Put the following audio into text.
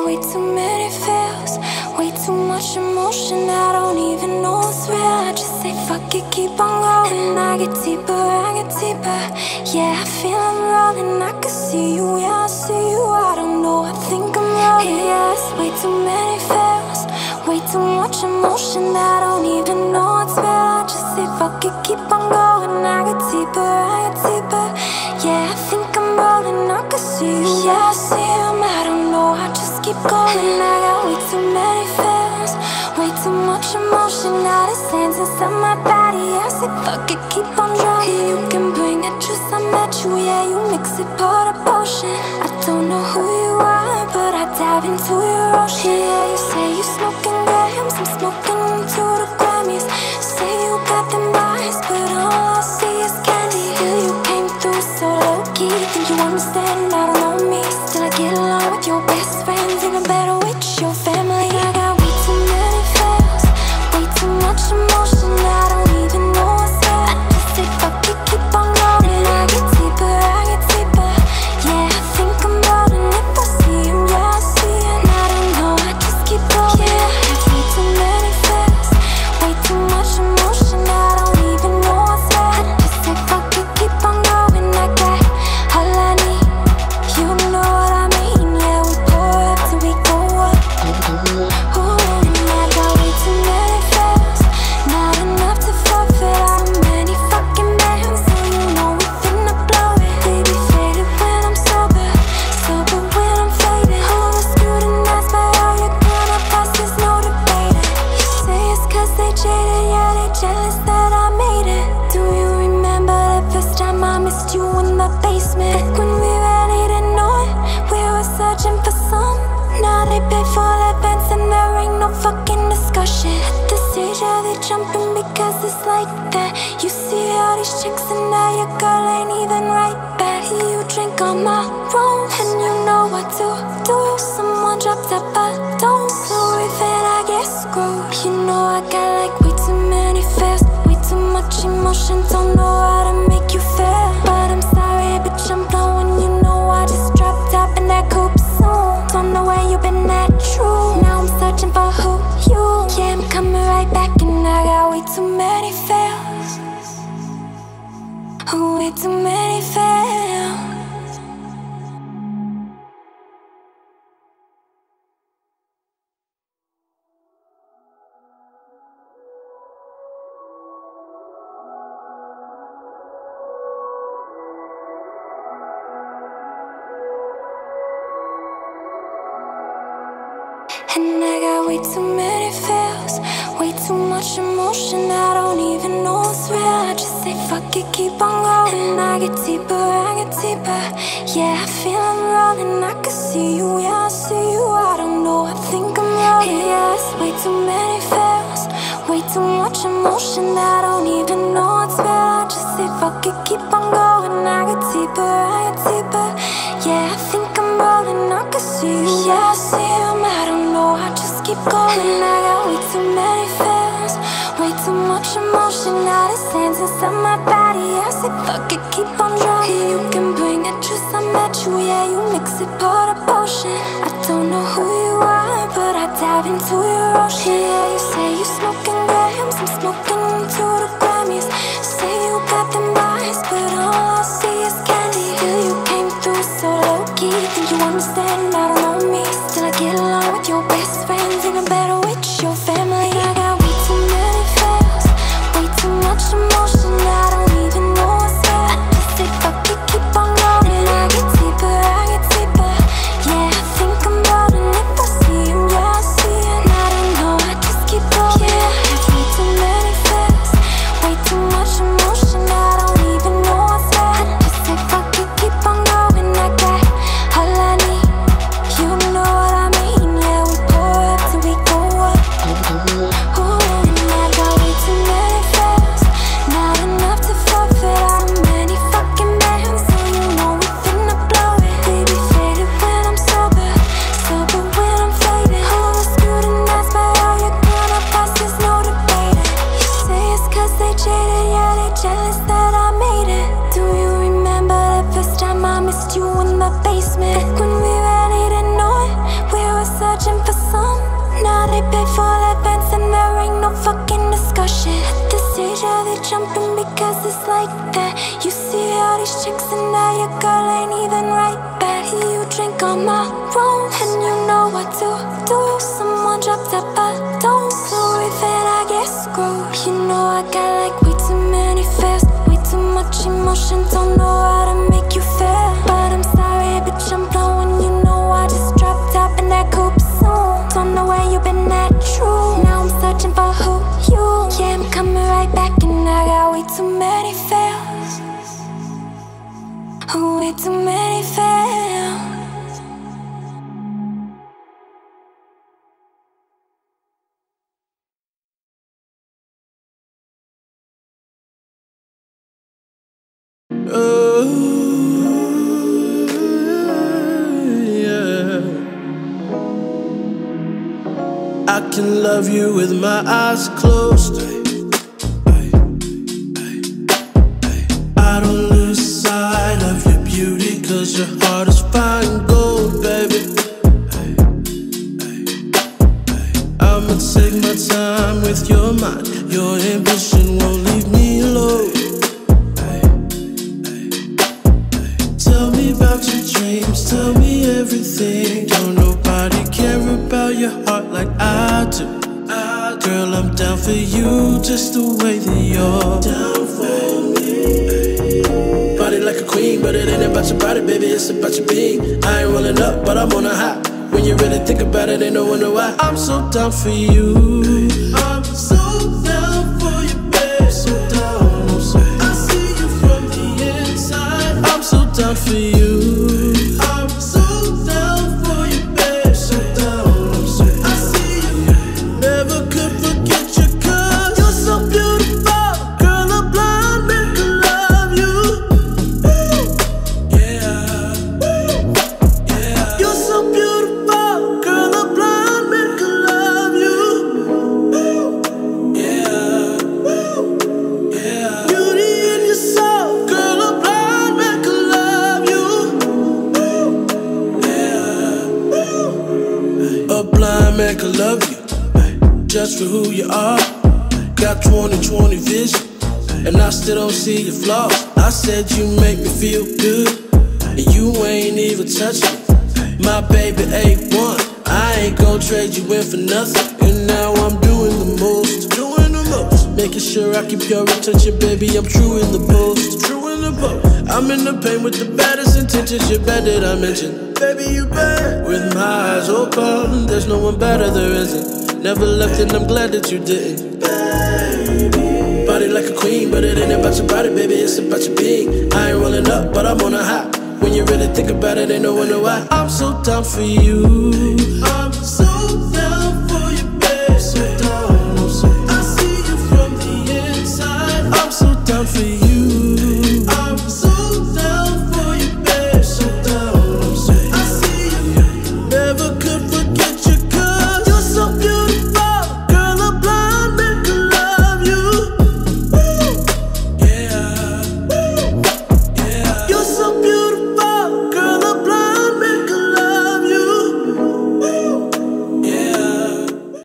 got way too many feels, way too much emotion. I don't even know what's real. I just say fuck it, keep on going. I get deeper, I get deeper. Yeah, I feel I'm rolling. I can see you, yeah, I see you. I don't know, I think I'm rolling. Yeah, it's way too many feels, way too much emotion. I don't even know what's real. I just say fuck it, keep on going. I get deeper, I get deeper. Yeah, I think I'm rolling. I can see you, yeah, I see you. Keep going, I got way too many feels, way too much emotion. All this lands inside my body. I say fuck it, keep on drawing. You can bring it, just I met you. Yeah, you mix it, pour the potion. I don't know who you are, but I dive into your ocean. Yeah, you say you smoking grams, I'm smoking into the Grammys. Say you got them eyes, but all I see is candy. Still you came through so low-key. Think you understand, I don't know me. Still I get along with your best friend. And I got way too many feels, way too much emotion. I don't even know what's real. I just say fuck it, keep on going. I get deeper, I get deeper. Yeah, I feel I'm rolling. I can see you, yeah, I see you. I don't know, I think I'm rolling. Yeah, it's way too many feels, way too much emotion. I don't even know what's real. I just say fuck it, keep on going. I get deeper, I get deeper. Yeah, I think I'm rolling. I can see you, yeah, I see you. Keep going, I got way too many feels, way too much emotion. All this lands inside my body. I say fuck it, keep on drawing. You can bring it, just I met you. Yeah, you mix it, pour the potion. I don't know who you are, but I dive into your ocean. Yeah, you say you smoking grams, I'm smoking into the Grammys. Say you got them eyes, but all I see is candy. Still you came through so low-key. Think you understand, I don't know me. Still I get along with your best friend. I'm better with your family. I got way too many feels, way too much emotion. I don't even know what's real. I just say fuck it, keep on going. I get deeper, yeah, I think I'm rolling. If I see him, yeah, I see him. I don't know, I just keep going. Yeah, I got way too many feels. kisses like that. You see all these chicks and now your girl ain't even right back. You drink on my own and you know what to do. Someone dropped a bottle, so if it I get screwed. You know I got like way too many fears, way too much emotion, don't know how to make you feel. But I'm sorry, bitch, I'm blowing, you know I just dropped out in that coupe soon. Don't know where you been at, true. Now I'm searching for who you. Yeah, I'm coming right back and I got way too many fails. Way too many fails. I can love you with my eyes closed. I don't lose sight of your beauty, cause your heart is fine gold, baby. I'ma take my time with your mind. Your ambition won't leave me alone. Tell me about your dreams, tell me everything. Don't nobody care about your heart like I do. Girl, I'm down for you just the way that you're down for me. Body like a queen, but it ain't about your body, baby, it's about your being. I ain't rolling up, but I'm on a high. When you really think about it, ain't no wonder why I'm so down for you. I'm so down for you, baby. So down, I'm so down. I see you from the inside. I'm so down for you. I'm so down for you, baby. So down, I'm so down. I see you. Never could forget you, cause you're so beautiful. Girl, I'm blind man can love you. Ooh. Yeah. Ooh. Yeah. You're so beautiful. Girl, I'm blind man can love you. Ooh. Yeah. Ooh. Yeah. Beauty in your soul. Girl, I'm blind man can love you. Ooh. Yeah. Ooh. A blind man can love you just for who you are. Got 20/20 vision, and I still don't see your flaws. I said you make me feel good, and you ain't even touch me. My baby A1, I ain't gon' trade you in for nothing. And now I'm doing the most, making sure I keep your attention, baby. I'm true in the post, true in the post. I'm in the paint with the baddest intentions. You're bad that I mentioned, baby, you bad. With my eyes open, there's no one better, there isn't. Never left and I'm glad that you didn't. Baby. Body like a queen, but it ain't about your body, baby, it's about your being. I ain't rolling up, but I'm on a high. When you really think about it, ain't no wonder why I'm so down for you.